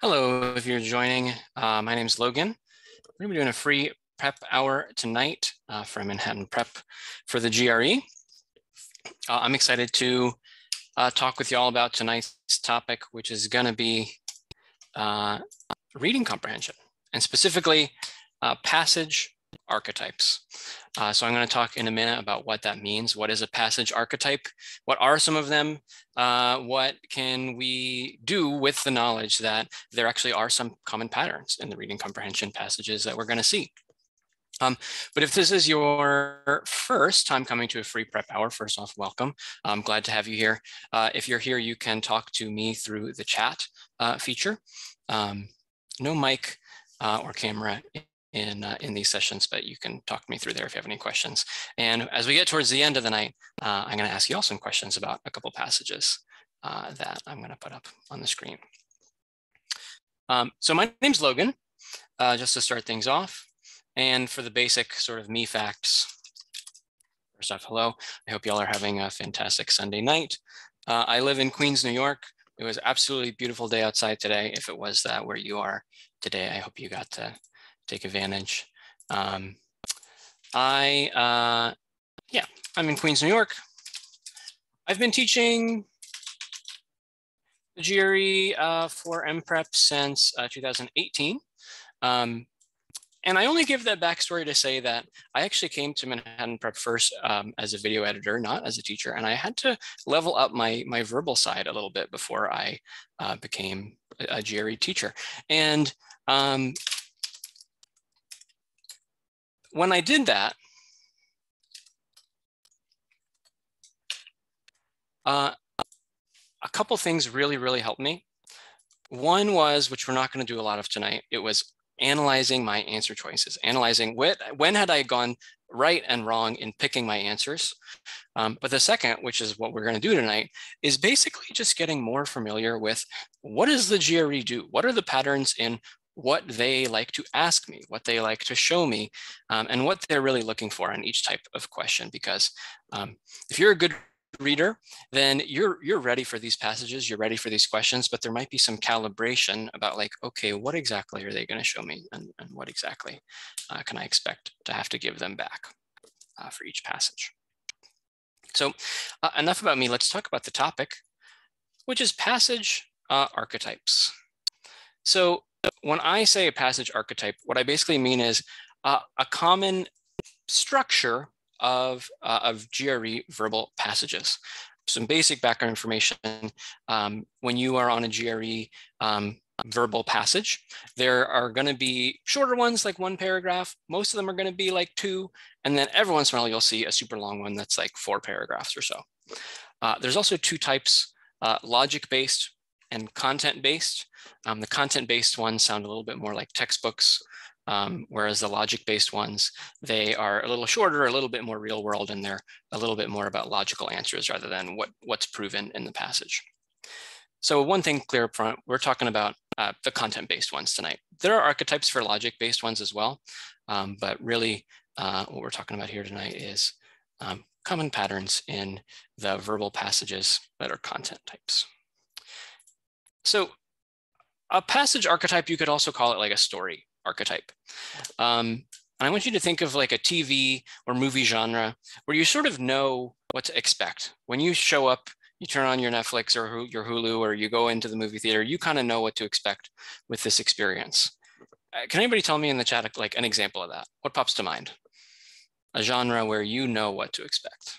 Hello, if you're joining, my name is Logan. We're going to be doing a free prep hour tonight from Manhattan Prep for the GRE. I'm excited to talk with you all about tonight's topic, which is going to be reading comprehension and specifically passage archetypes. So I'm going to talk in a minute about what that means. What is a passage archetype? What are some of them? What can we do with the knowledge that there actually are some common patterns in the reading comprehension passages that we're going to see? But if this is your first time coming to a free prep hour, first off, welcome. I'm glad to have you here. If you're here, you can talk to me through the chat feature. No mic or camera in these sessions, but you can talk me through there if you have any questions. And as we get towards the end of the night, I'm going to ask you all some questions about a couple passages that I'm going to put up on the screen. So my name's Logan, just to start things off. And for the basic sort of me facts, first off, hello. I hope y'all are having a fantastic Sunday night. I live in Queens, New York. It was an absolutely beautiful day outside today. If it was that where you are today, I hope you got to take advantage. I'm in Queens, New York. I've been teaching the GRE for MPrep since 2018. And I only give that backstory to say that I actually came to Manhattan Prep first as a video editor, not as a teacher. And I had to level up my verbal side a little bit before I became a GRE teacher. And when I did that, a couple things really, really helped me. One was, which we're not going to do a lot of tonight, it was analyzing my answer choices, analyzing when had I gone right and wrong in picking my answers. But the second, which is what we're going to do tonight, is basically just getting more familiar with what does the GRE do? What are the patterns in what they like to ask me, what they like to show me, and what they're really looking for on each type of question. Because if you're a good reader, then you're ready for these passages, you're ready for these questions, but there might be some calibration about like, okay, what exactly are they going to show me, and what exactly can I expect to have to give them back for each passage. So enough about me, let's talk about the topic, which is passage archetypes. So when I say a passage archetype, what I basically mean is a common structure of GRE verbal passages. Some basic background information. When you are on a GRE verbal passage, there are going to be shorter ones, like one paragraph. Most of them are going to be like two. And then every once in a while, you'll see a super long one that's like four paragraphs or so. There's also two types, logic-based and content-based. The content-based ones sound a little bit more like textbooks, whereas the logic-based ones, they are a little shorter, a little bit more real world, and they're a little bit more about logical answers rather than what's proven in the passage. So one thing clear up front, we're talking about the content-based ones tonight. There are archetypes for logic-based ones as well, but really what we're talking about here tonight is common patterns in the verbal passages that are content types. So a passage archetype, you could also call it like a story archetype. And I want you to think of like a TV or movie genre where you sort of know what to expect. When you show up, you turn on your Netflix or your Hulu, or you go into the movie theater, you kind of know what to expect with this experience. Can anybody tell me in the chat like an example of that? What pops to mind? A genre where you know what to expect.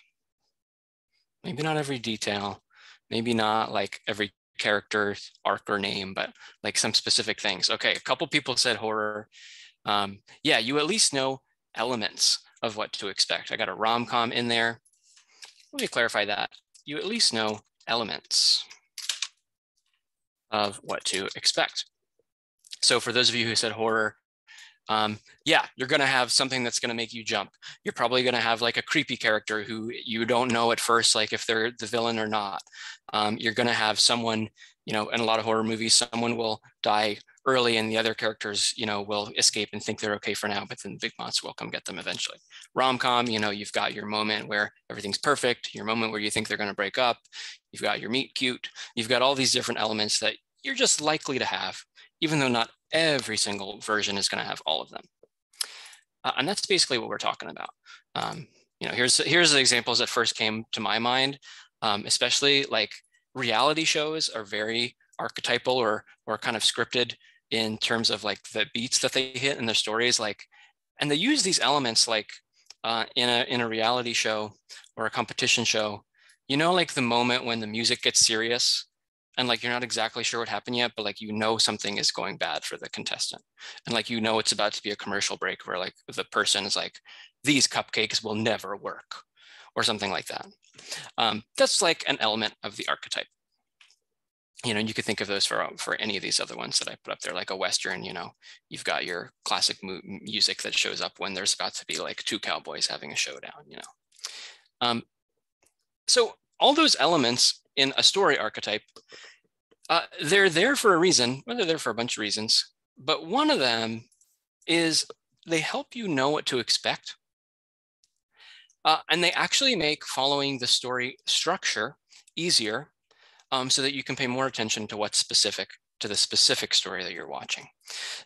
Maybe not every detail, maybe not like every character arc or name, but like some specific things. Okay, a couple people said horror. Yeah, you at least know elements of what to expect. I got a rom-com in there. Let me clarify that. You at least know elements of what to expect. So for those of you who said horror, yeah, you're going to have something that's going to make you jump. You're probably going to have like a creepy character who you don't know at first, like if they're the villain or not. You're going to have someone, you know, in a lot of horror movies, someone will die early and the other characters, you know, will escape and think they're okay for now, but then the big monster will come get them eventually. Rom-com, you know, you've got your moment where everything's perfect, your moment where you think they're going to break up, you've got your meet cute, you've got all these different elements that you're just likely to have even though not every single version is going to have all of them. And that's basically what we're talking about. You know, here's the examples that first came to my mind, especially like reality shows are very archetypal or kind of scripted in terms of like the beats that they hit and their stories, like, and they use these elements like in a reality show or a competition show, you know, like the moment when the music gets serious and like you're not exactly sure what happened yet, but like, you know, something is going bad for the contestant, and like, you know, it's about to be a commercial break where like the person is like, these cupcakes will never work or something like that. That's like an element of the archetype. You know, you could think of those for any of these other ones that I put up there, like a Western, you know, you've got your classic music that shows up when there's about to be like two cowboys having a showdown, you know. So all those elements in a story archetype, they're there for a reason, well, they're there for a bunch of reasons, but one of them is they help you know what to expect. And they actually make following the story structure easier, so that you can pay more attention to what's specific to the specific story that you're watching.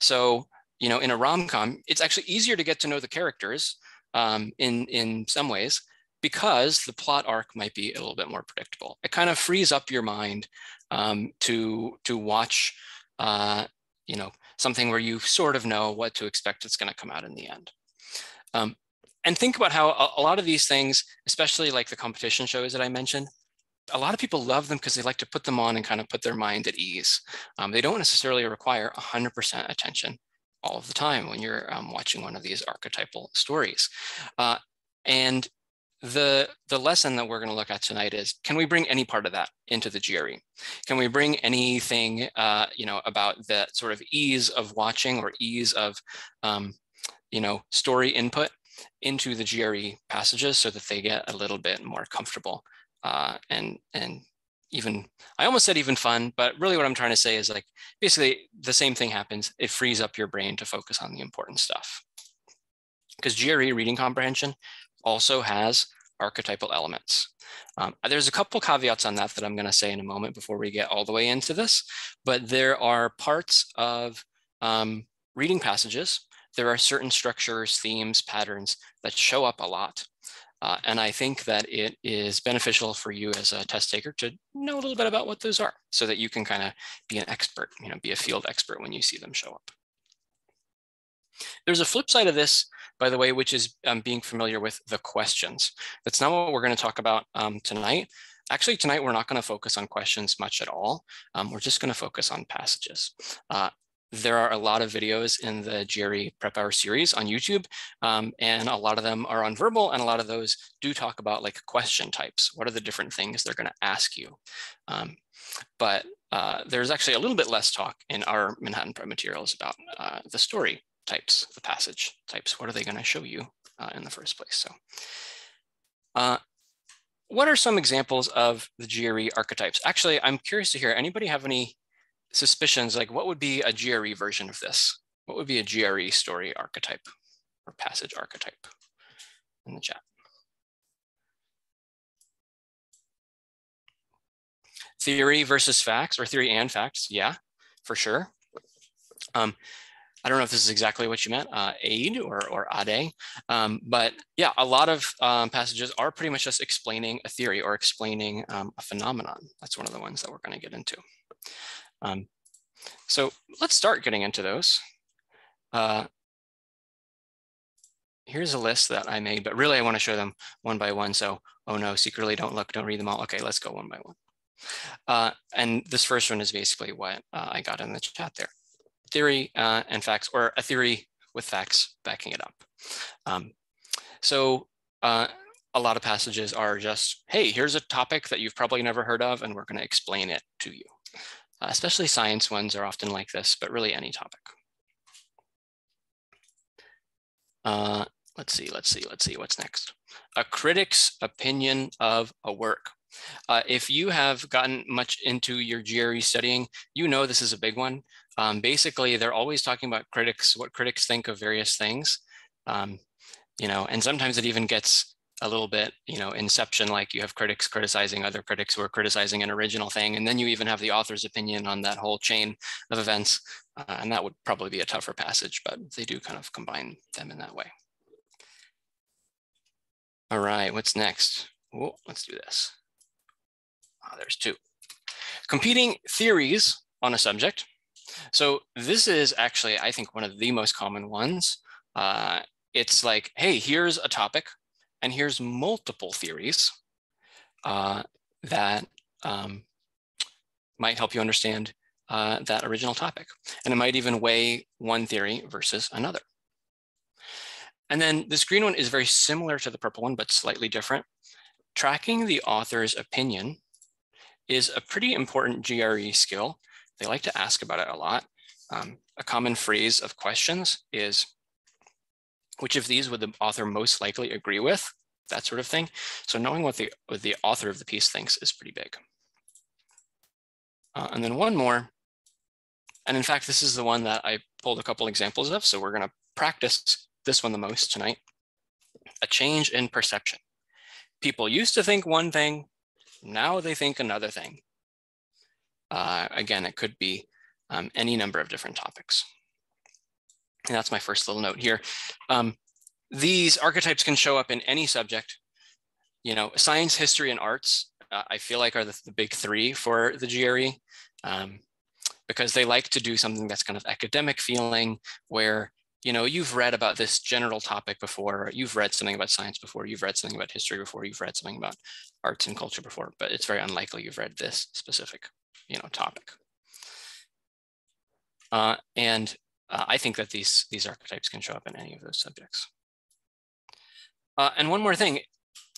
So, you know, in a rom-com, it's actually easier to get to know the characters in some ways, because the plot arc might be a little bit more predictable. It kind of frees up your mind to watch, you know, something where you sort of know what to expect that's going to come out in the end. And think about how a lot of these things, especially like the competition shows that I mentioned, a lot of people love them because they like to put them on and kind of put their mind at ease. They don't necessarily require 100% attention all of the time when you're watching one of these archetypal stories. And the lesson that we're going to look at tonight is, can we bring any part of that into the GRE? Can we bring anything, you know, about that sort of ease of watching or ease of, you know, story input into the GRE passages so that they get a little bit more comfortable? And even, I almost said even fun, but really what I'm trying to say is like, basically the same thing happens. It frees up your brain to focus on the important stuff. Because GRE reading comprehension also has archetypal elements. There's a couple caveats on that that I'm going to say in a moment before we get all the way into this, but there are parts of reading passages. There are certain structures, themes, patterns that show up a lot. And I think that it is beneficial for you as a test taker to know a little bit about what those are so that you can kind of be an expert, you know, be a field expert when you see them show up. There's a flip side of this, by the way, which is being familiar with the questions. That's not what we're going to talk about tonight. Actually, tonight, we're not going to focus on questions much at all. We're just going to focus on passages. There are a lot of videos in the GRE Prep Hour series on YouTube, and a lot of them are on verbal, and a lot of those do talk about like question types. What are the different things they're going to ask you? But there's actually a little bit less talk in our Manhattan Prep materials about the story types, the passage types. What are they going to show you in the first place? So, what are some examples of the GRE archetypes? Actually, I'm curious to hear, anybody have any suspicions, like what would be a GRE version of this? What would be a GRE story archetype or passage archetype in the chat? Theory versus facts, or theory and facts, yeah, for sure. I don't know if this is exactly what you meant, aid or ade, but yeah, a lot of passages are pretty much just explaining a theory or explaining a phenomenon. That's one of the ones that we're going to get into. So let's start getting into those. Here's a list that I made, but really I want to show them one by one. So, oh no, secretly don't look, don't read them all. Okay, let's go one by one. And this first one is basically what I got in the chat there. Theory and facts, or a theory with facts backing it up. A lot of passages are just, hey, here's a topic that you've probably never heard of, and we're going to explain it to you. Especially science ones are often like this, but really any topic. Let's see what's next. A critic's opinion of a work. If you have gotten much into your GRE studying, you know this is a big one. Basically, they're always talking about critics, what critics think of various things, you know, and sometimes it even gets a little bit, you know, inception, like you have critics criticizing other critics who are criticizing an original thing. And then you even have the author's opinion on that whole chain of events. And that would probably be a tougher passage, but they do kind of combine them in that way. All right, what's next? Whoa, let's do this. Oh, there's two. Competing theories on a subject. So this is actually, I think, one of the most common ones. It's like, hey, here's a topic, and here's multiple theories that might help you understand that original topic. And it might even weigh one theory versus another. And then this green one is very similar to the purple one, but slightly different. Tracking the author's opinion is a pretty important GRE skill. They like to ask about it a lot. A common phrase of questions is, which of these would the author most likely agree with? That sort of thing. So knowing what the author of the piece thinks is pretty big. And then one more. And in fact, this is the one that I pulled a couple examples of. So we're going to practice this one the most tonight. A change in perception. People used to think one thing. Now they think another thing. Again, it could be any number of different topics. And that's my first little note here. These archetypes can show up in any subject. You know, science, history, and arts, I feel like are the big three for the GRE, because they like to do something that's kind of academic feeling where, you know, you've read about this general topic before, you've read something about science before, you've read something about history before, you've read something about arts and culture before, but it's very unlikely you've read this specific, you know, topic. I think that these archetypes can show up in any of those subjects. And one more thing,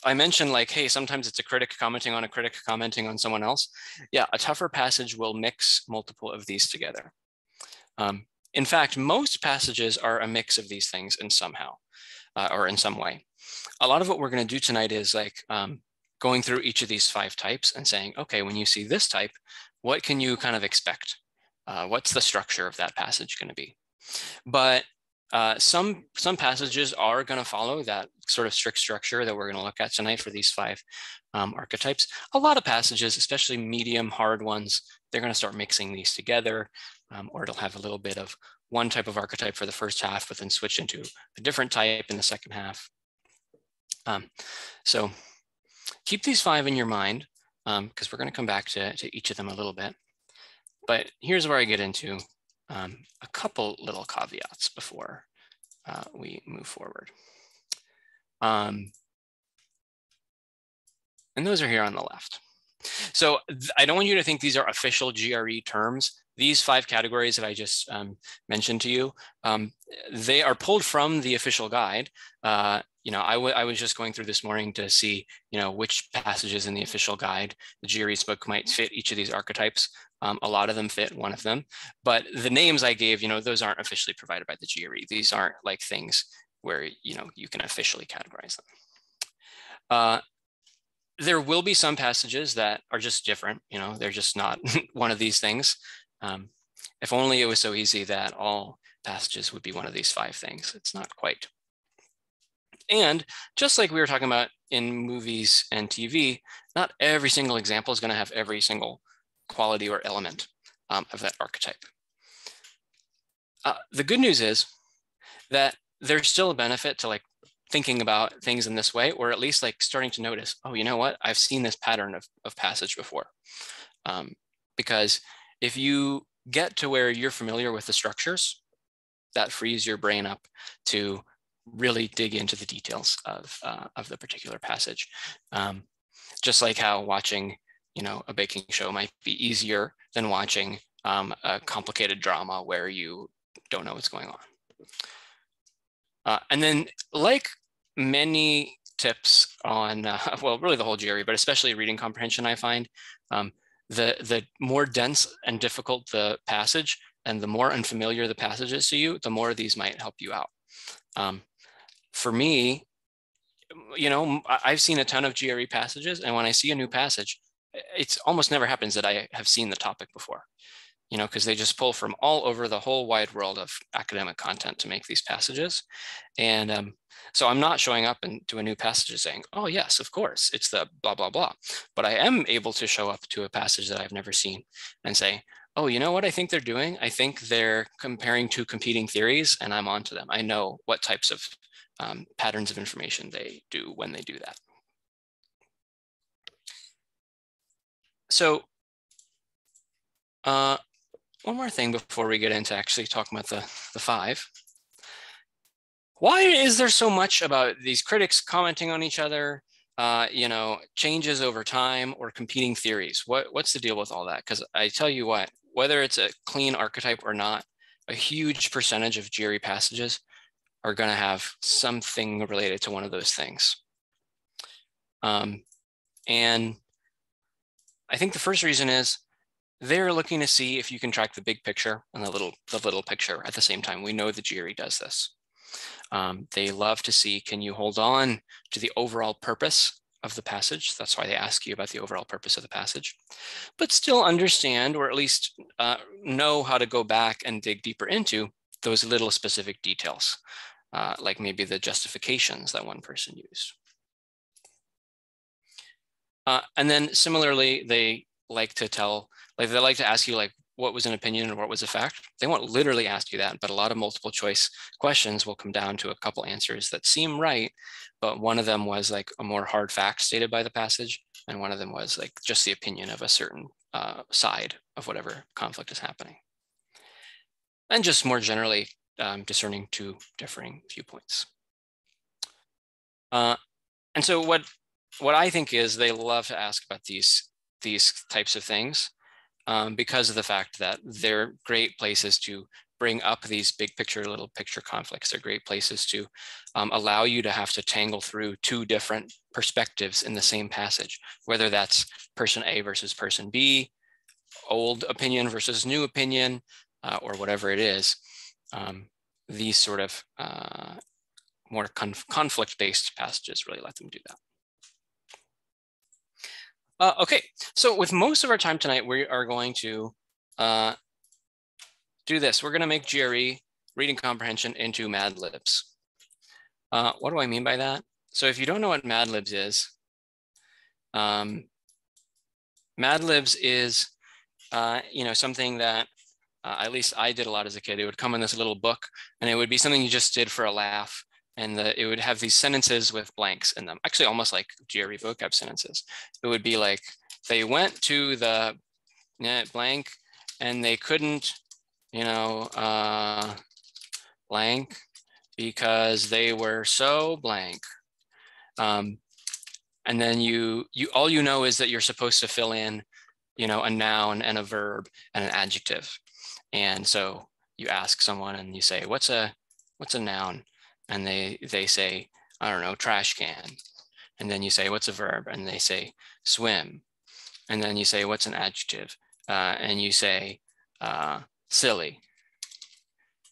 I mentioned like, hey, sometimes it's a critic commenting on someone else. Yeah, a tougher passage will mix multiple of these together. In fact, most passages are a mix of these things in somehow, or in some way. A lot of what we're going to do tonight is like going through each of these five types and saying, okay, when you see this type, what can you kind of expect? What's the structure of that passage going to be? But some passages are going to follow that sort of strict structure that we're going to look at tonight for these five archetypes. A lot of passages, especially medium hard ones, they're going to start mixing these together, or it'll have a little bit of one type of archetype for the first half, but then switch into a different type in the second half. So keep these five in your mind, because we're going to come back to each of them a little bit. But here's where I get into a couple little caveats before we move forward. And those are here on the left. So I don't want you to think these are official GRE terms. These five categories that I just mentioned to you, they are pulled from the official guide. You know, I was just going through this morning to see, you know, which passages in the official guide, the GRE's book, might fit each of these archetypes. A lot of them fit one of them, but the names I gave, you know, those aren't officially provided by the GRE. These aren't like things where, you know, you can officially categorize them. There will be some passages that are just different, you know, they're just not one of these things. If only it was so easy that all passages would be one of these five things. It's not quite. And just like we were talking about in movies and TV, not every single example is going to have every single quality or element of that archetype. The good news is that there's still a benefit to like thinking about things in this way, or at least like starting to notice, oh, you know what, I've seen this pattern of passage before. Because if you get to where you're familiar with the structures, that frees your brain up to really dig into the details of the particular passage. Just like how watching, you know, a baking show might be easier than watching a complicated drama where you don't know what's going on. And then like many tips on, well, really the whole GRE, but especially reading comprehension, I find the more dense and difficult the passage and the more unfamiliar the passage is to you, the more these might help you out. For me, you know, I've seen a ton of GRE passages, and when I see a new passage, it's almost never happens that I have seen the topic before. you know, because they just pull from all over the whole wide world of academic content to make these passages. And so I'm not showing up to a new passage saying, oh, yes, of course, it's the blah, blah, blah. But I am able to show up to a passage that I've never seen and say, oh, you know what I think they're doing? I think they're comparing two competing theories, and I'm onto them. I know what types of patterns of information they do when they do that. So one more thing before we get into actually talking about the five. Why is there so much about these critics commenting on each other, you know, changes over time or competing theories? What's the deal with all that? Because I tell you what, whether it's a clean archetype or not, a huge percentage of GRE passages are going to have something related to one of those things. And I think the first reason is they're looking to see if you can track the big picture and the little picture at the same time. We know the GRE does this. They love to see, can you hold on to the overall purpose of the passage? That's why they ask you about the overall purpose of the passage, but still understand, or at least know how to go back and dig deeper into those little specific details, like maybe the justifications that one person used. And then similarly, they like to tell, like they like to ask you, like, what was an opinion and what was a fact? They won't literally ask you that, but a lot of multiple choice questions will come down to a couple answers that seem right, but one of them was like a more hard fact stated by the passage, and one of them was like just the opinion of a certain side of whatever conflict is happening. And just more generally, discerning two differing viewpoints. And so what I think is they love to ask about these types of things because of the fact that they're great places to bring up these big picture, little picture conflicts. They're great places to allow you to have to tangle through two different perspectives in the same passage, whether that's person A versus person B, old opinion versus new opinion, or whatever it is. These sort of more conflict-based passages really let them do that. Okay, so with most of our time tonight, we are going to do this. We're going to make GRE reading comprehension into Mad Libs. What do I mean by that? So if you don't know what Mad Libs is, Mad Libs is you know, something that at least I did a lot as a kid. It would come in this little book, and it would be something you just did for a laugh. And it would have these sentences with blanks in them, actually almost like GRE vocab sentences. It would be like, they went to the blank and they couldn't, you know, blank because they were so blank. And then you all you know is that you're supposed to fill in, you know, a noun and a verb and an adjective. And so you ask someone and you say, what's a noun? And they say, I don't know, trash can. And then you say, what's a verb? And they say, swim. And then you say, what's an adjective? And you say, silly.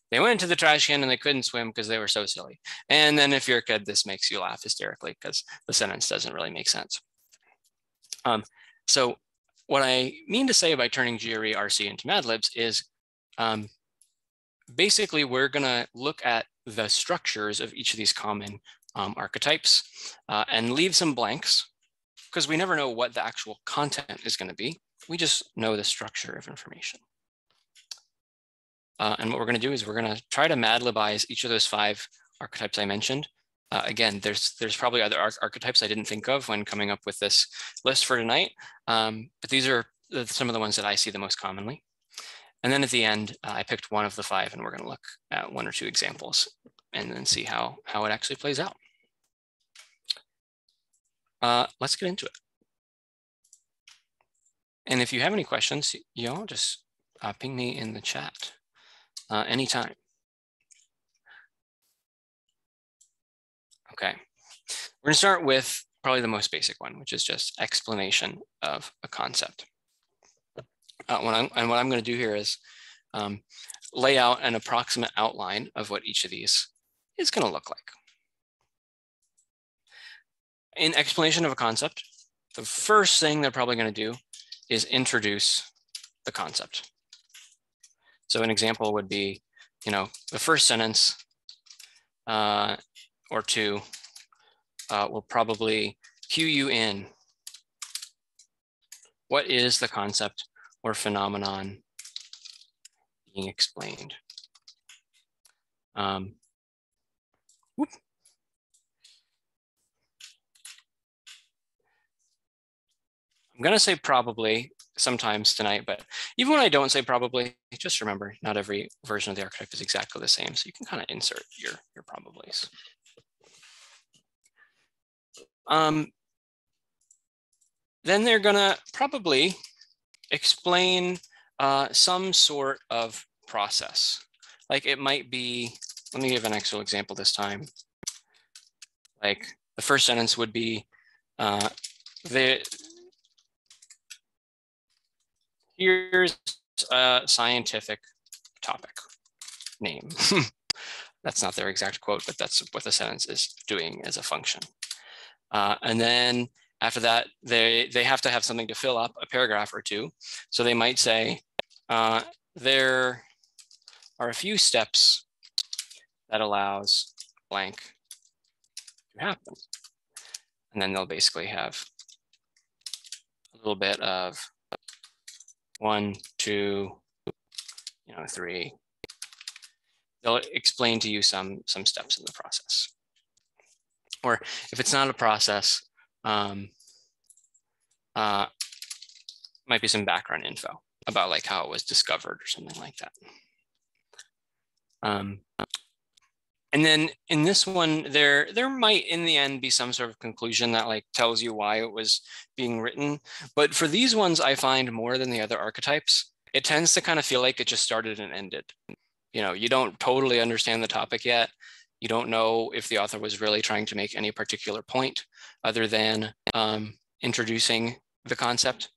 They went to the trash can and they couldn't swim because they were so silly. And then if you're a kid, this makes you laugh hysterically because the sentence doesn't really make sense. So what I mean to say by turning GRE RC into Mad Libs is basically we're going to look at the structures of each of these common archetypes and leave some blanks because we never know what the actual content is going to be. We just know the structure of information. And what we're going to do is we're going to try to Mad Libize each of those five archetypes I mentioned. Again, there's probably other archetypes I didn't think of when coming up with this list for tonight, but these are some of the ones that I see the most commonly. And then at the end, I picked one of the five, and we're going to look at one or two examples and then see how it actually plays out. Let's get into it. And if you have any questions, y'all just ping me in the chat anytime. Okay, we're going to start with probably the most basic one, which is just explanation of a concept. What I'm going to do here is lay out an approximate outline of what each of these is going to look like. In explanation of a concept, the first thing they're probably going to do is introduce the concept. So an example would be, you know, the first sentence or two will probably cue you in. What is the concept or phenomenon being explained? I'm going to say probably sometimes tonight, but even when I don't say probably, just remember not every version of the archetype is exactly the same. So you can kind of insert your probablys. Then they're going to probably explain some sort of process. Like it might be, let me give an actual example this time. Like the first sentence would be, here's a scientific topic name. That's not their exact quote, but that's what the sentence is doing as a function. And then after that, they have to have something to fill up, a paragraph or two. So they might say, there are a few steps that allows blank to happen. And then they'll basically have a little bit of 1, 2, you know, 3. They'll explain to you some steps in the process. Or if it's not a process, might be some background info about like how it was discovered or something like that. And then in this one, there might in the end be some sort of conclusion that like tells you why it was being written. But for these ones, I find more than the other archetypes, it tends to kind of feel like it just started and ended. You know, you don't totally understand the topic yet. You don't know if the author was really trying to make any particular point other than introducing the concept.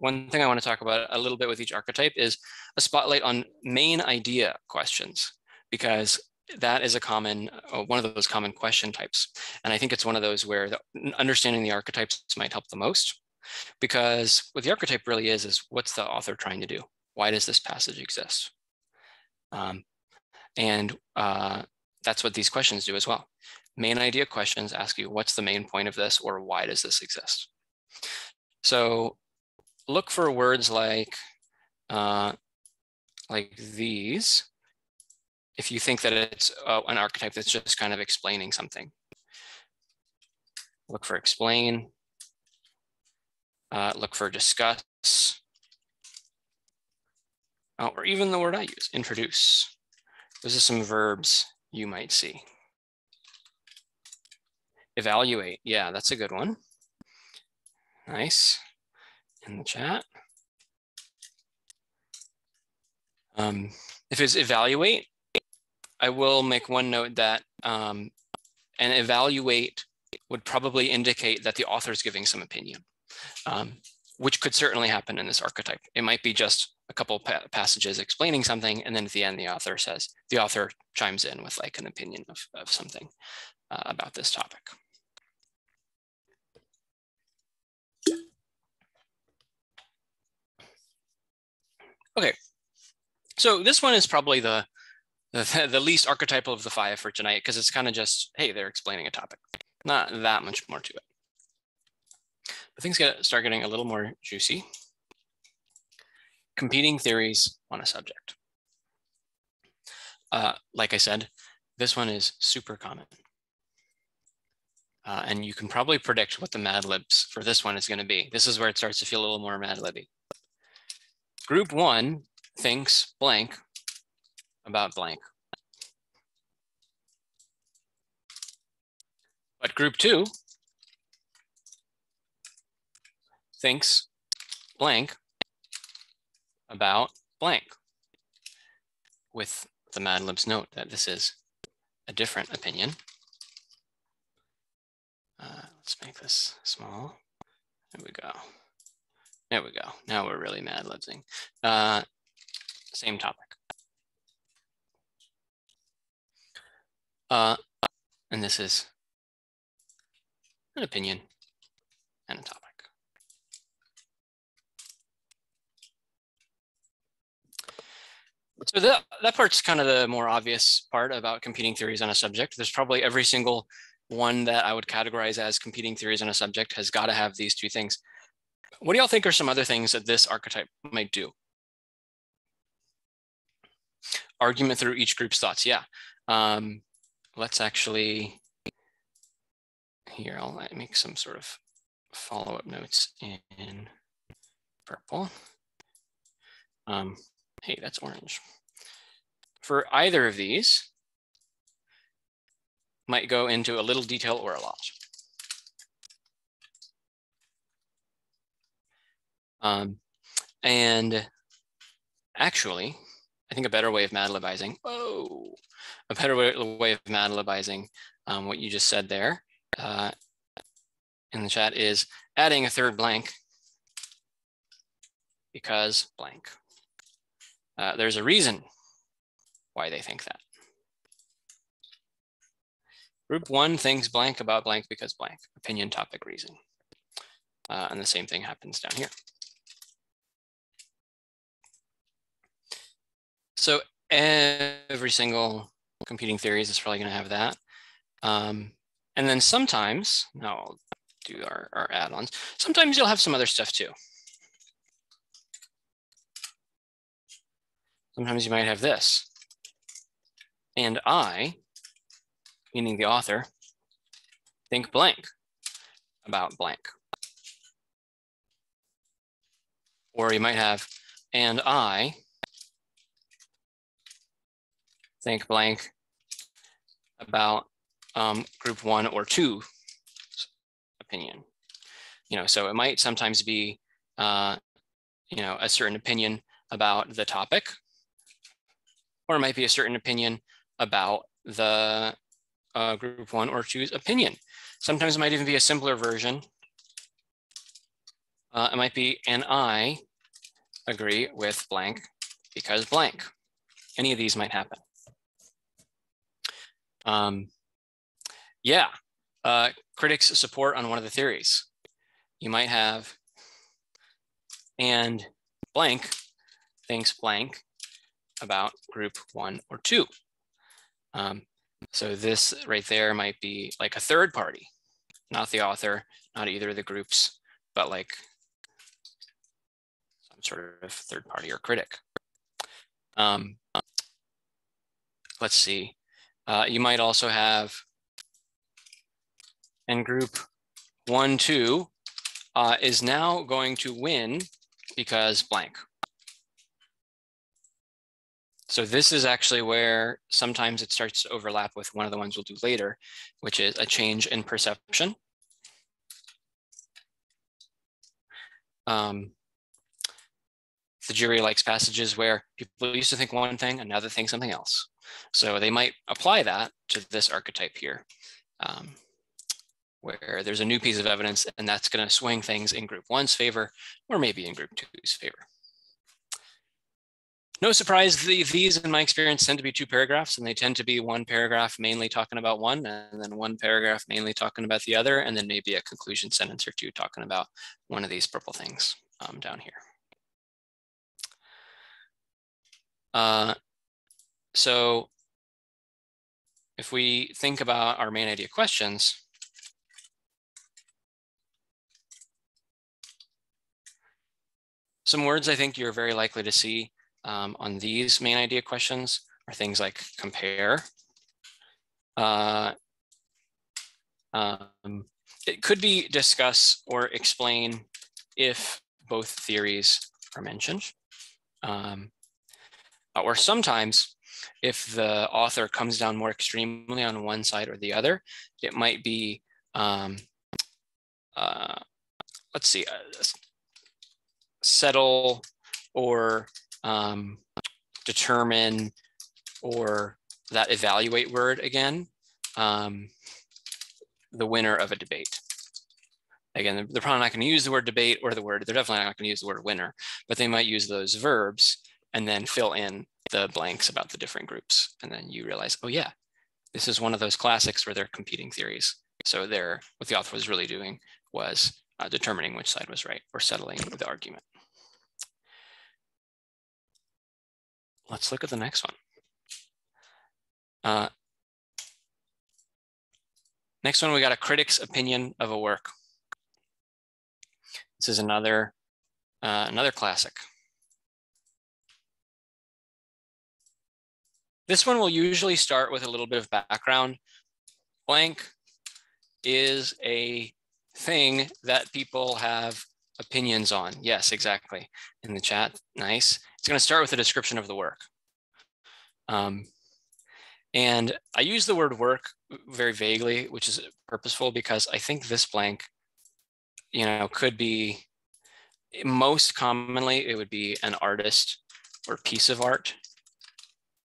One thing I want to talk about a little bit with each archetype is a spotlight on main idea questions, because that is a common, one of those common question types. And I think it's one of those where understanding the archetypes might help the most, because what the archetype really is what's the author trying to do? Why does this passage exist? That's what these questions do as well. Main idea questions ask you, what's the main point of this, or why does this exist? So look for words like these, if you think that it's an archetype that's just kind of explaining something. Look for explain, look for discuss, or even the word I use, introduce. Those are some verbs you might see. Evaluate, yeah, that's a good one. Nice. In the chat. If it's evaluate, I will make one note that an evaluate would probably indicate that the author is giving some opinion, which could certainly happen in this archetype. It might be just a couple passages explaining something, and then at the end, the author says, the author chimes in with like an opinion of something about this topic. Okay, so this one is probably the least archetypal of the five for tonight, because it's kind of just, hey, they're explaining a topic. Not that much more to it. But things start getting a little more juicy. Competing theories on a subject. Like I said, this one is super common. And you can probably predict what the Mad Libs for this one is going to be. This is where it starts to feel a little more Mad Libby. Group one thinks blank about blank. But group two thinks blank about blank, with the Mad Libs note that this is a different opinion. Let's make this small. There we go. There we go. Now we're really Mad Libsing. Same topic. And this is an opinion and a topic. So that part's kind of the more obvious part about competing theories on a subject. There's probably every single one that I would categorize as competing theories on a subject has got to have these two things. What do y'all think are some other things that this archetype might do? Argument through each group's thoughts. Yeah. Let's actually, here, I'll make some sort of follow-up notes in purple. Hey, that's orange. For either of these, might go into a little detail or a lot. And actually, I think a better way of Madlibizing, what you just said there in the chat is adding a third blank because blank. There's a reason why they think that. Group one thinks blank about blank because blank, opinion, topic, reason. And the same thing happens down here. So every single competing theories is probably going to have that. And then sometimes, now I'll do our add-ons, sometimes you'll have some other stuff too. Sometimes you might have this. And I, meaning the author, think blank about blank. Or you might have, and I think blank about group one or two opinion. You know, so it might sometimes be, you know, a certain opinion about the topic, or it might be a certain opinion about the group one or two's opinion. Sometimes it might even be a simpler version. It might be, and I agree with blank because blank. Any of these might happen. Yeah, critics support on one of the theories. You might have, and blank thinks blank about group one or two. So this right there might be like a third party, not the author, not either of the groups, but like some sort of third party or critic. Let's see. You might also have, and group 1, 2 is now going to win because blank. So this is actually where sometimes it starts to overlap with one of the ones we'll do later, which is a change in perception. The jury likes passages where people used to think one thing, and now they think something else. So they might apply that to this archetype here, where there's a new piece of evidence, and that's going to swing things in group one's favor, or maybe in group two's favor. No surprise, these, in my experience, tend to be two paragraphs, and they tend to be one paragraph mainly talking about one, and then one paragraph mainly talking about the other, and then maybe a conclusion sentence or two talking about one of these purple things down here. So if we think about our main idea questions, some words I think you're very likely to see on these main idea questions are things like compare. It could be discuss or explain if both theories are mentioned. Or sometimes if the author comes down more extremely on one side or the other, it might be, let's see, settle or determine, or that evaluate word again, the winner of a debate. Again, they're probably not going to use the word debate or the word, they're definitely not going to use the word winner, but they might use those verbs and then fill in the blanks about the different groups. And then you realize, oh yeah, this is one of those classics where they're competing theories. So there, what the author was really doing was determining which side was right or settling the argument. Let's look at the next one. Next one, we got a critic's opinion of a work. This is another, another classic. This one will usually start with a little bit of background. Blank is a thing that people have opinions on. Yes, exactly. In the chat, nice. It's gonna start with a description of the work. And I use the word work very vaguely, which is purposeful because I think this blank, you know, could be, most commonly, it would be an artist or piece of art.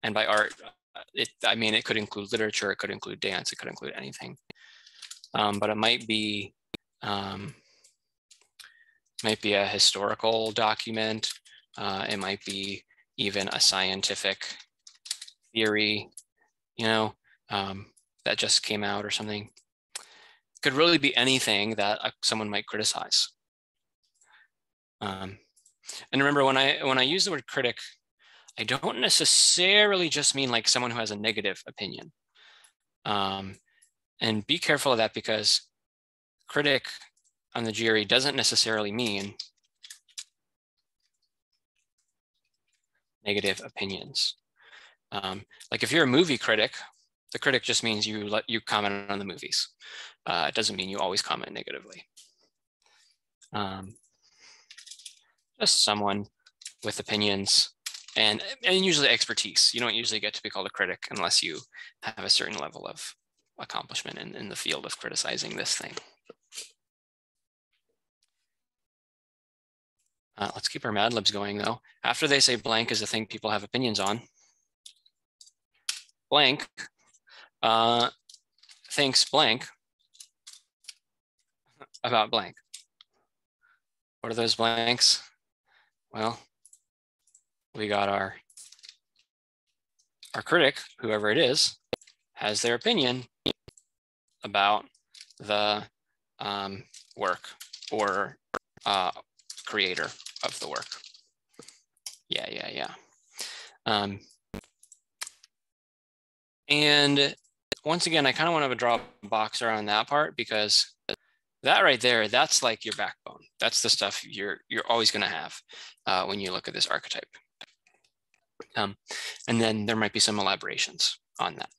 And by art, I mean, it could include literature, it could include dance, it could include anything. But it might be a historical document. It might be even a scientific theory, you know, that just came out or something. It could really be anything that someone might criticize. And remember, when I use the word critic, I don't necessarily just mean like someone who has a negative opinion. And be careful of that, because critic on the GRE doesn't necessarily mean negative opinions. Like if you're a movie critic, the critic just means you comment on the movies. It doesn't mean you always comment negatively. Just someone with opinions. And usually expertise. You don't usually get to be called a critic unless you have a certain level of accomplishment in the field of criticizing this thing. Let's keep our Mad Libs going though. After they say blank is a thing people have opinions on, blank thinks blank about blank. What are those blanks? Well, we got our critic, whoever it is, has their opinion about the work or creator of the work. Yeah. And once again, I kind of want to draw a box around that part, because that right there, that's like your backbone. That's the stuff you're always going to have when you look at this archetype. And then there might be some elaborations on that.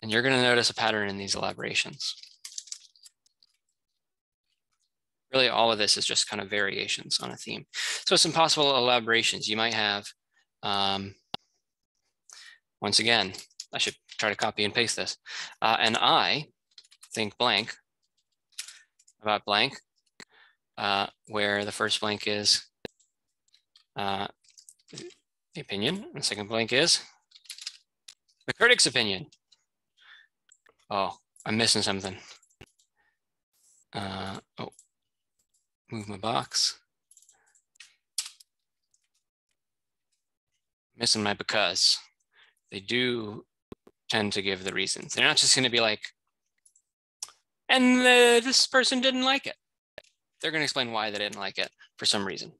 And you're going to notice a pattern in these elaborations. Really, all of this is just kind of variations on a theme. So some possible elaborations you might have. Once again, I should try to copy and paste this. And I think blank about blank, where the first blank is the opinion, and the second blank is the critic's opinion. Oh, I'm missing something. Oh, move my box. Missing my because. They do tend to give the reasons. They're not just going to be like, and this person didn't like it. They're going to explain why they didn't like it for some reason.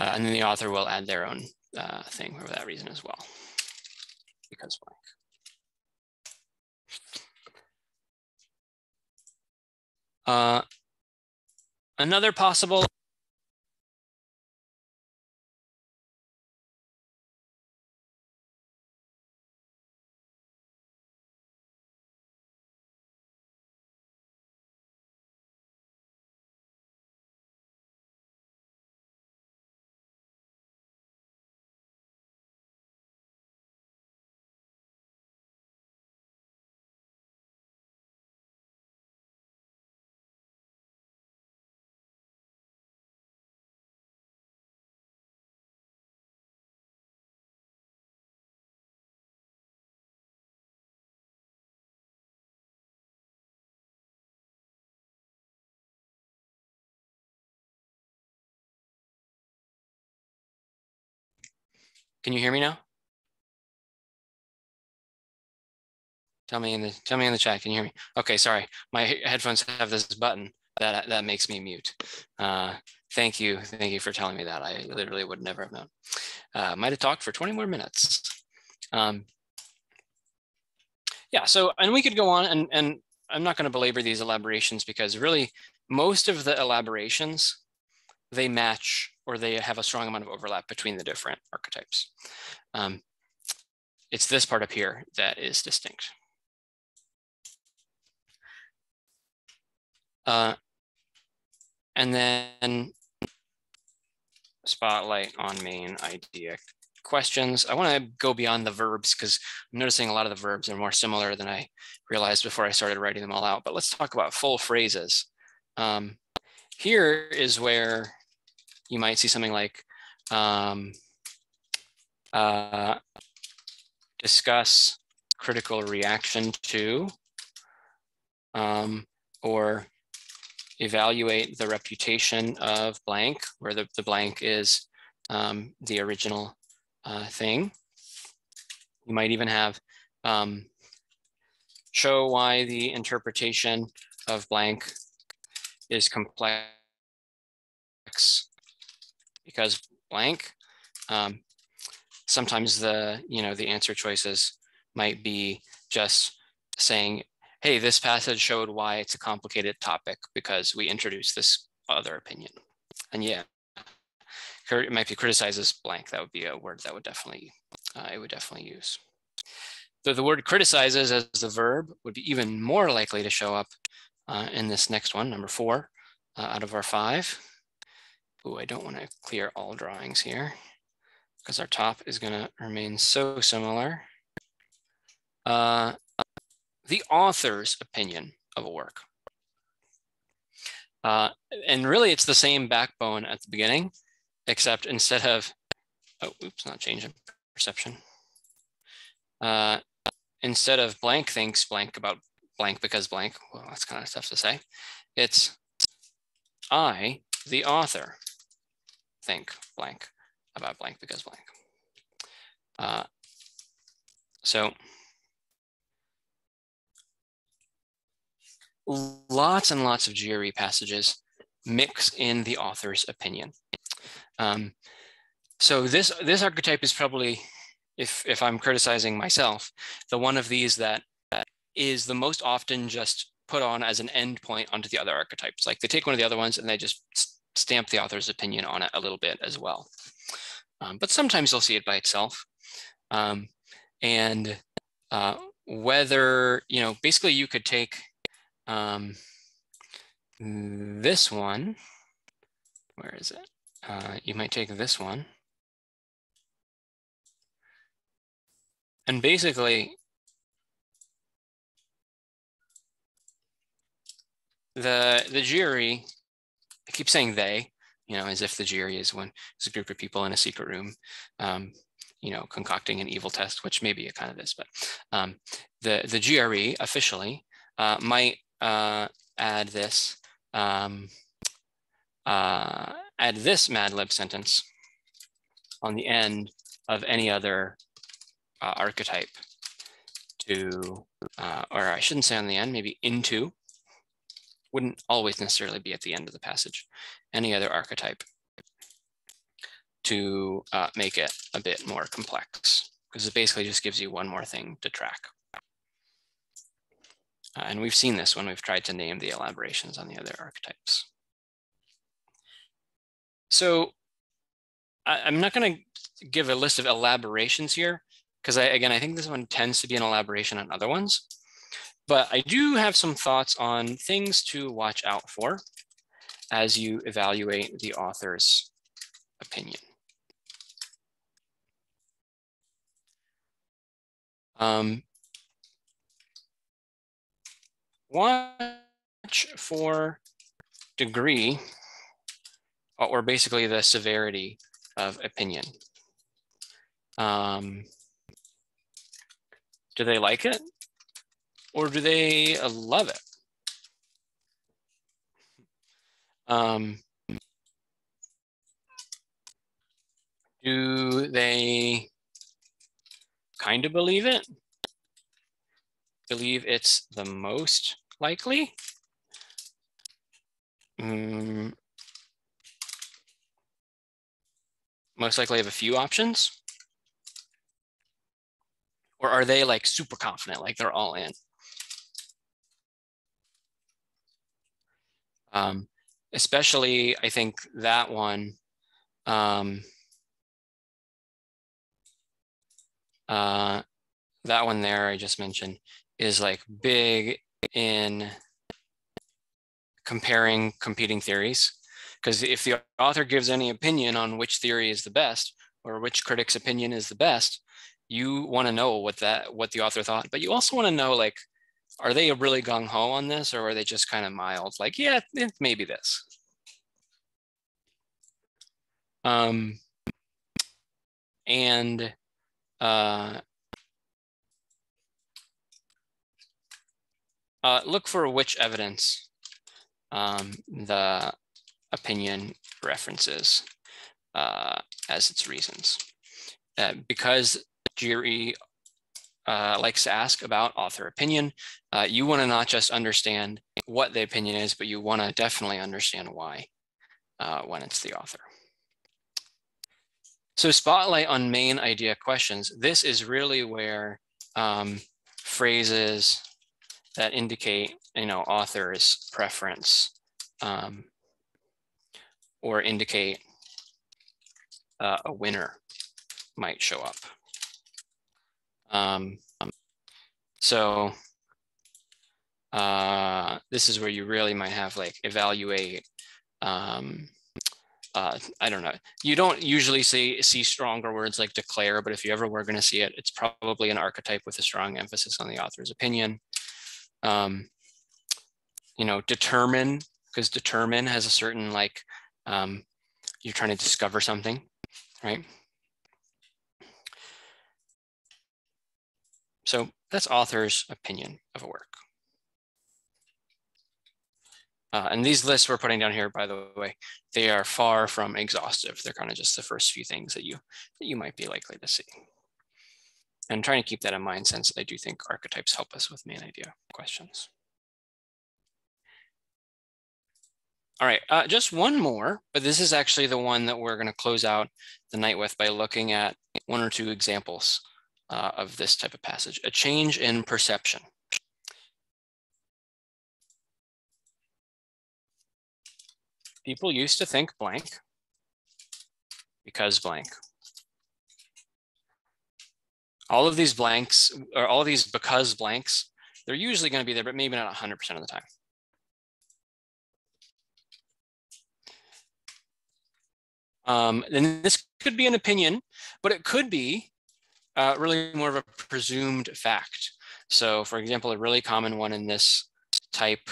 And then the author will add their own thing for that reason as well, because blank. Another possible Can you hear me now? Tell me in the chat. Can you hear me? Okay, sorry. My headphones have this button that makes me mute. Thank you for telling me that. I literally would never have known. Might have talked for 20 more minutes. Yeah. So, and we could go on, and I'm not going to belabor these elaborations because really most of the elaborations, they match or they have a strong amount of overlap between the different archetypes. It's this part up here that is distinct. And then spotlight on main idea questions. I want to go beyond the verbs because I'm noticing a lot of the verbs are more similar than I realized before I started writing them all out. But let's talk about full phrases. Here is where you might see something like discuss critical reaction to, or evaluate the reputation of blank, where the blank is the original thing. You might even have show why the interpretation of blank is complex because blank. Sometimes the answer choices might be just saying, hey, this passage showed why it's a complicated topic because we introduced this other opinion. And yeah, it might be criticizes blank. That would be a word that would definitely, it would definitely use. So the word criticizes as the verb would be even more likely to show up in this next one, number 4 out of our 5. Ooh, I don't want to clear all drawings here because our top is going to remain so similar. The author's opinion of a work. And really it's the same backbone at the beginning, except instead of, oh, oops, not changing perception. Instead of blank thinks blank about blank because blank, well, that's kind of tough to say. It's I, the author, think blank about blank because blank. So, lots and lots of GRE passages mix in the author's opinion. So this archetype is probably, if I'm criticizing myself, the one of these that is the most often just put on as an endpoint onto the other archetypes. Like they take one of the other ones and they just stamp the author's opinion on it a little bit as well. But sometimes you'll see it by itself. Whether, basically you could take this one, where is it? You might take this one. And basically, the GRE, I keep saying they, as if the GRE is a group of people in a secret room, concocting an evil test, which maybe it kind of is, but the GRE officially might add this Mad Lib sentence on the end of any other archetype to, or I shouldn't say on the end, maybe into, wouldn't always necessarily be at the end of the passage, any other archetype to make it a bit more complex because it basically just gives you one more thing to track. And we've seen this when we've tried to name the elaborations on the other archetypes. So I'm not going to give a list of elaborations here, because I think this one tends to be an elaboration on other ones. But I do have some thoughts on things to watch out for as you evaluate the author's opinion. Watch for degree, or basically the severity of opinion. Do they like it or do they love it? Do they kind of believe it? believe it's the most likely. Most likely have a few options? Or are they like super confident, like they're all in? Especially, I think that one, that one there I just mentioned is like big in comparing competing theories. Because if the author gives any opinion on which theory is the best or which critic's opinion is the best, you want to know what the author thought, but you also want to know, like, are they really gung-ho on this, or are they just kind of mild? Like, yeah, it may be this. Look for which evidence the opinion references as its reasons, because GRE likes to ask about author opinion. You want to not just understand what the opinion is, but you want to definitely understand why when it's the author. So spotlight on main idea questions. This is really where phrases that indicate, you know, author's preference or indicate a winner might show up. This is where you really might have like evaluate, I don't know. You don't usually see stronger words like declare, but if you ever were going to see it, it's probably an archetype with a strong emphasis on the author's opinion. You know, determine, because determine has a certain like, you're trying to discover something, right? So that's author's opinion of a work. And these lists we're putting down here, by the way, they are far from exhaustive. They're kind of just the first few things that you might be likely to see. And I'm trying to keep that in mind, since I do think archetypes help us with main idea questions. All right, just one more, but this is actually the one that we're going to close out the night with by looking at one or two examples of this type of passage, a change in perception. People used to think blank because blank. All of these blanks, or all of these because blanks, they're usually going to be there, but maybe not 100% of the time. And this could be an opinion, but it could be really more of a presumed fact. So for example, a really common one in this type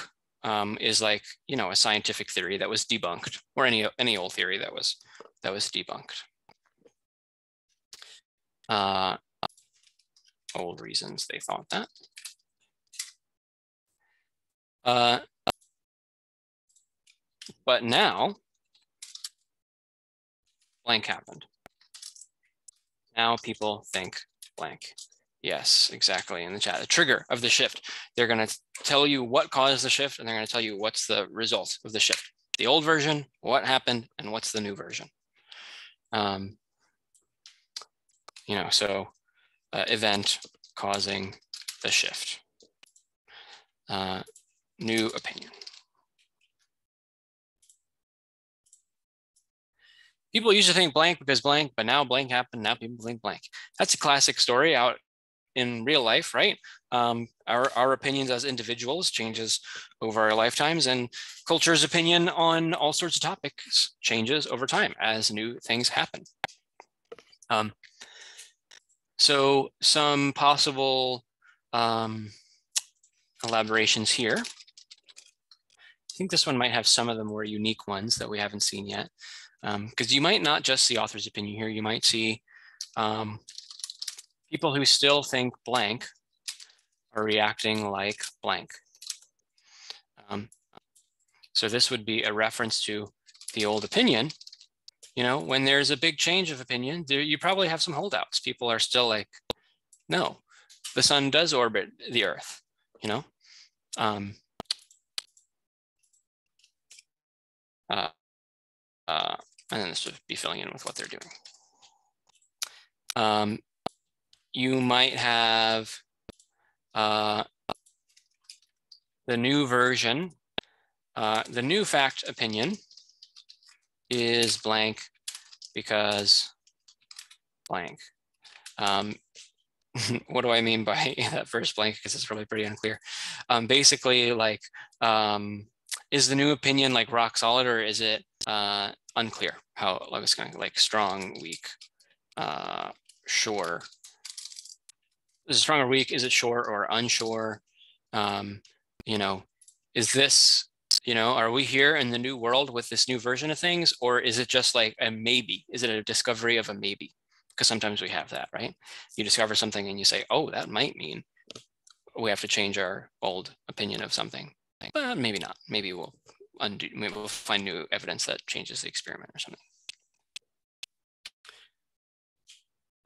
is like, you know, a scientific theory that was debunked, or any old theory that was debunked. Old reasons they thought that. But now, blank happened. Now people think blank. Yes, exactly, in the chat. The trigger of the shift. They're going to tell you what caused the shift, and they're going to tell you what's the result of the shift. The old version, what happened, and what's the new version. You know, so event causing the shift. New opinion. People used to think blank because blank, but now blank happened. Now people think blank. That's a classic story out in real life, right? Our opinions as individuals changes over our lifetimes, and culture's opinion on all sorts of topics changes over time as new things happen. So some possible elaborations here. I think this one might have some of the more unique ones that we haven't seen yet. Because you might not just see author's opinion here, you might see people who still think blank are reacting like blank. So this would be a reference to the old opinion. You know, when there's a big change of opinion, you probably have some holdouts. People are still like, no, the sun does orbit the earth. you know? And then this would be filling in with what they're doing. You might have the new version. The new fact opinion is blank because blank. What do I mean by that first blank? Because it's really pretty unclear. Basically, like, is the new opinion like rock solid, or is it unclear how it's going to, like, strong, weak, sure? Is it strong or weak? Is it sure or unsure? You know, is this, you know, are we here in the new world with this new version of things, or is it just like a maybe? Is it a discovery of a maybe? Because sometimes we have that, right? You discover something and you say, oh, that might mean we have to change our old opinion of something. But maybe not. Maybe we'll undo, maybe we'll find new evidence that changes the experiment or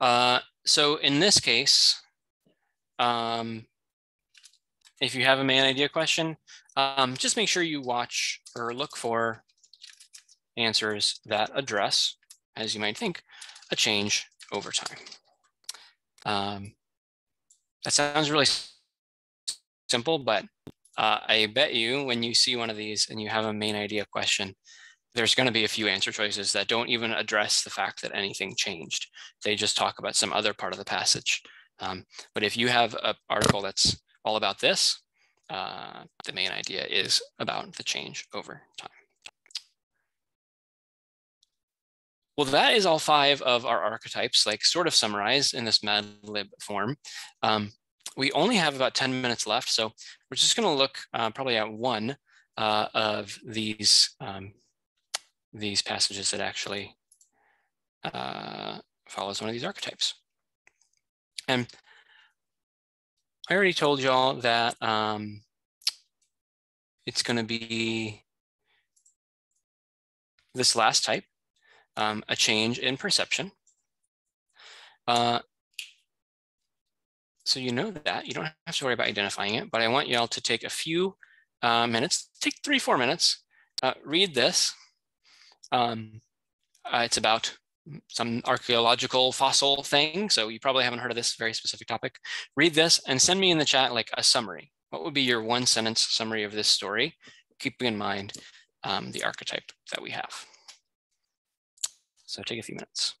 something. So in this case, if you have a main idea question, just make sure you watch or look for answers that address, as you might think, a change over time. That sounds really simple, but I bet you when you see one of these and you have a main idea question, there's going to be a few answer choices that don't even address the fact that anything changed. They just talk about some other part of the passage. But if you have an article that's all about this, the main idea is about the change over time. Well, that is all 5 of our archetypes, like sort of summarized in this Mad Lib form. We only have about 10 minutes left, so we're just going to look probably at one of these passages that actually follows one of these archetypes. And I already told y'all that it's going to be this last type, a change in perception. So you know that. You don't have to worry about identifying it, but I want y'all to take a few minutes, take 3-4 minutes, read this. It's about some archaeological fossil thing, so you probably haven't heard of this very specific topic. Read this and send me in the chat like a summary. What would be your 1-sentence summary of this story? Keeping in mind the archetype that we have. So take a few minutes.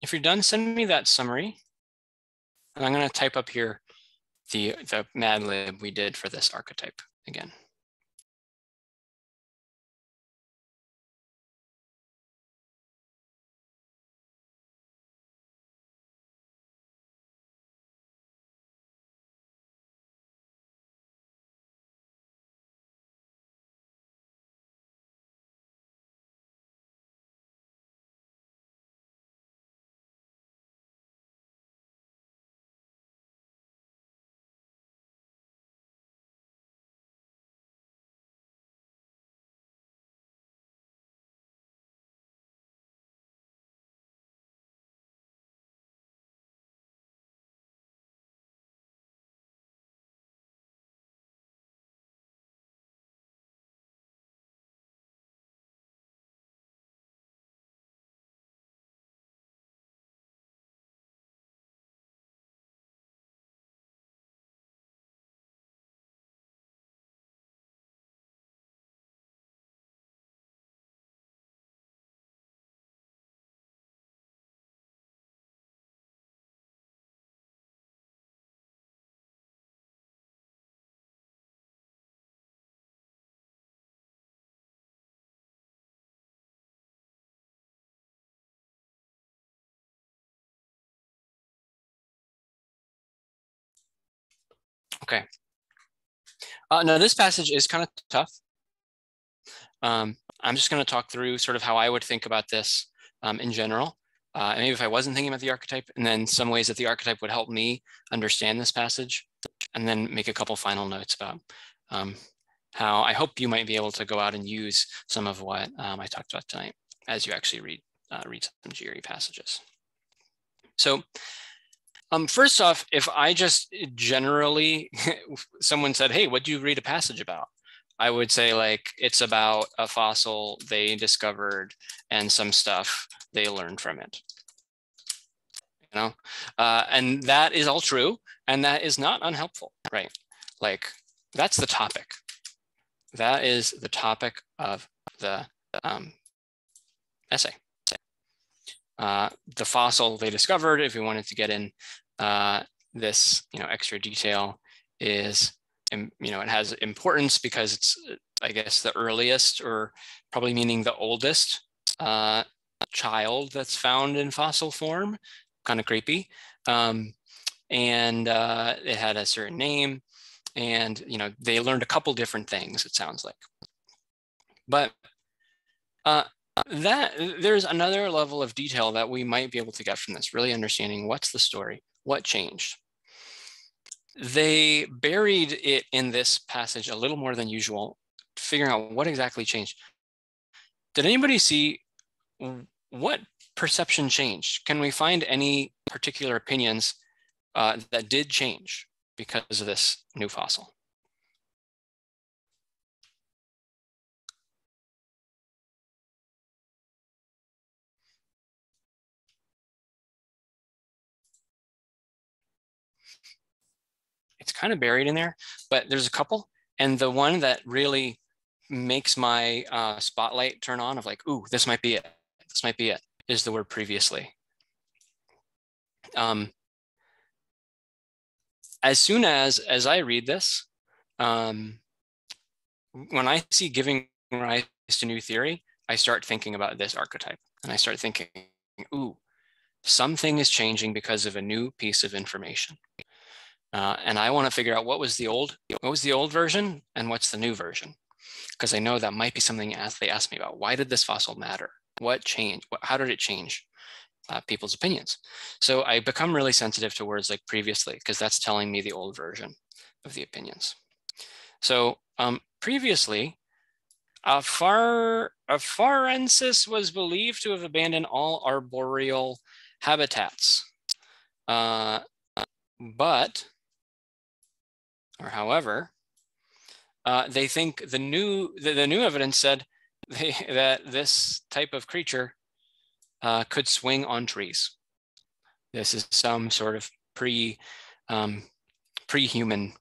If you're done, send me that summary. And I'm going to type up here the Mad Lib we did for this archetype again. Okay. Now, this passage is kind of tough. I'm just going to talk through sort of how I would think about this in general. And maybe if I wasn't thinking about the archetype, and then some ways that the archetype would help me understand this passage, and then make a couple final notes about how I hope you might be able to go out and use some of what I talked about tonight as you actually read some GRE passages. So first off, if I just generally, someone said, hey, what do you read a passage about? I would say, like, it's about a fossil they discovered and some stuff they learned from it. You know, and that is all true. And that is not unhelpful, right? Like, that's the topic. That is the topic of the essay. The fossil they discovered, if we wanted to get in this, you know, extra detail, is, you know, it has importance because it's, I guess, the earliest, or probably meaning the oldest child that's found in fossil form. Kind of creepy. And it had a certain name, and, you know, they learned a couple different things, it sounds like. But there's another level of detail that we might be able to get from this, really understanding what's the story, what changed. They buried it in this passage a little more than usual, figuring out what exactly changed. Did anybody see what perception changed? Can we find any particular opinions that did change because of this new fossil? It's kind of buried in there, but there's a couple. And the one that really makes my spotlight turn on of like, ooh, this might be it. This might be it, is the word previously. As soon as I read this, when I see giving rise to new theory, I start thinking about this archetype. And I start thinking, ooh, something is changing because of a new piece of information. And I want to figure out what was the old version and what's the new version, because I know that might be something they asked me about. Why did this fossil matter? What changed? How did it change people's opinions? So I become really sensitive to words like previously, because that's telling me the old version of the opinions. So previously, afarensis was believed to have abandoned all arboreal habitats, however, they think the new evidence said that this type of creature could swing on trees. This is some sort of pre-human human.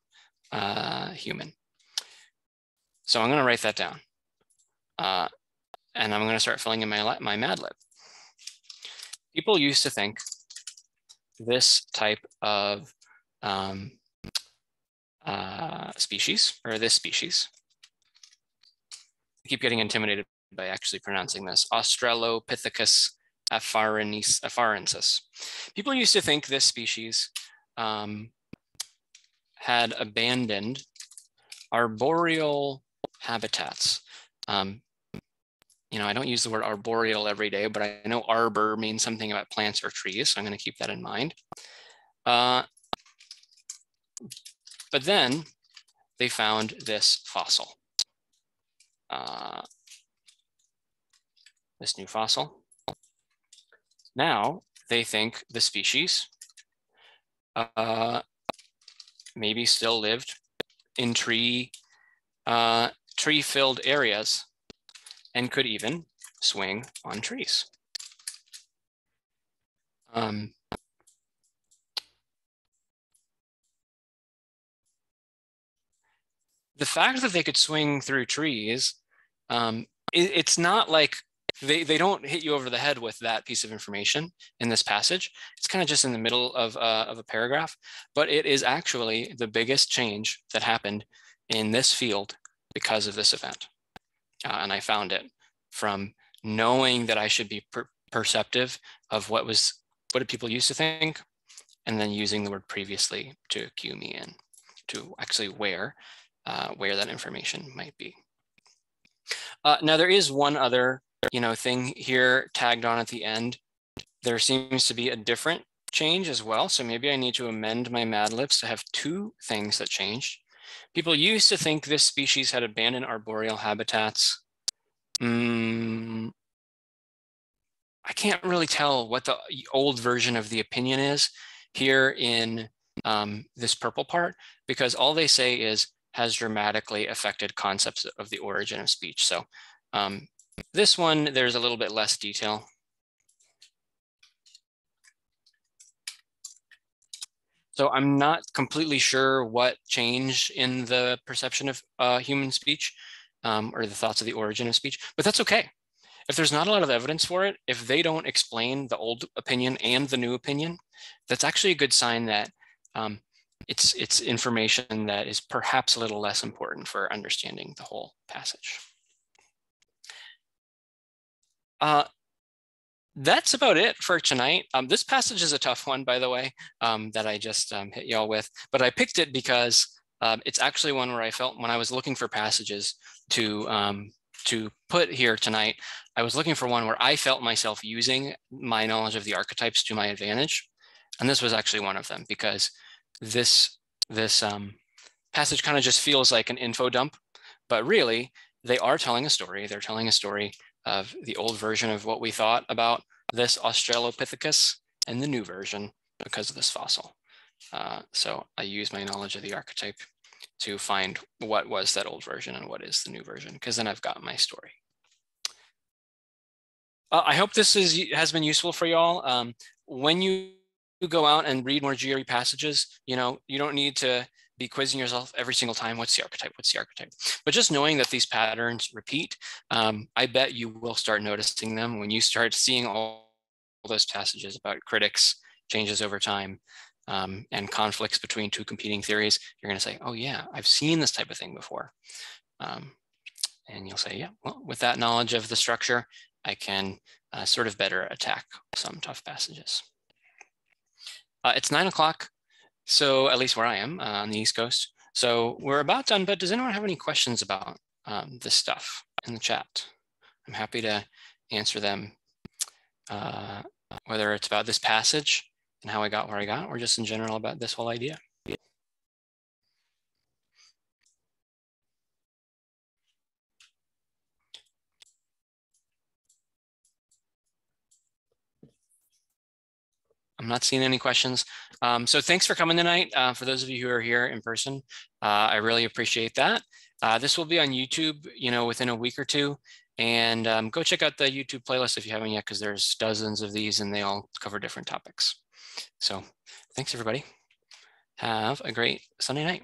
So I'm going to write that down, and I'm going to start filling in my Mad Lib. People used to think this type of species, or this species. I keep getting intimidated by actually pronouncing this. Australopithecus afarensis. People used to think this species had abandoned arboreal habitats. You know, I don't use the word arboreal every day, but I know arbor means something about plants or trees, so I'm going to keep that in mind. But then they found this fossil, this new fossil. Now they think the species maybe still lived in tree-filled areas, and could even swing on trees. The fact that they could swing through trees, it's not like they don't hit you over the head with that piece of information in this passage. It's kind of just in the middle of a paragraph, but it is actually the biggest change that happened in this field because of this event. And I found it from knowing that I should be perceptive of what did people used to think, and then using the word previously to cue me in. to actually where that information might be. Now there is one other, thing here tagged on at the end. There seems to be a different change as well. So maybe I need to amend my Mad Libs to have two things that changed. People used to think this species had abandoned arboreal habitats. I can't really tell what the old version of the opinion is here in this purple part, because all they say is has dramatically affected concepts of the origin of speech. So this one, there's a little bit less detail. So I'm not completely sure what changed in the perception of human speech or the thoughts of the origin of speech, but that's okay. If there's not a lot of evidence for it, if they don't explain the old opinion and the new opinion, that's actually a good sign that it's information that is perhaps a little less important for understanding the whole passage. That's about it for tonight. This passage is a tough one, by the way, that I just hit y'all with, but I picked it because it's actually one where I felt when I was looking for passages to put here tonight, I was looking for one where I felt myself using my knowledge of the archetypes to my advantage. And this was actually one of them, because this passage kind of just feels like an info dump, but really they are telling a story. They're telling a story of the old version of what we thought about this Australopithecus and the new version because of this fossil. So I use my knowledge of the archetype to find what was that old version and what is the new version, because then I've got my story. I hope this has been useful for y'all. When you go out and read more GRE passages, you don't need to be quizzing yourself every single time, what's the archetype, what's the archetype? But just knowing that these patterns repeat, I bet you will start noticing them when you start seeing all those passages about critics, changes over time, and conflicts between two competing theories. You're gonna say, oh yeah, I've seen this type of thing before. And you'll say, yeah, well, with that knowledge of the structure, I can sort of better attack some tough passages. It's 9 o'clock. So at least where I am on the East Coast. So we're about done, but does anyone have any questions about this stuff in the chat? I'm happy to answer them, whether it's about this passage and how I got where I got, or just in general about this whole idea. I'm not seeing any questions. So thanks for coming tonight. For those of you who are here in person, I really appreciate that. This will be on YouTube, within a week or two. And go check out the YouTube playlist if you haven't yet, because there's dozens of these and they all cover different topics. So thanks, everybody. Have a great Sunday night.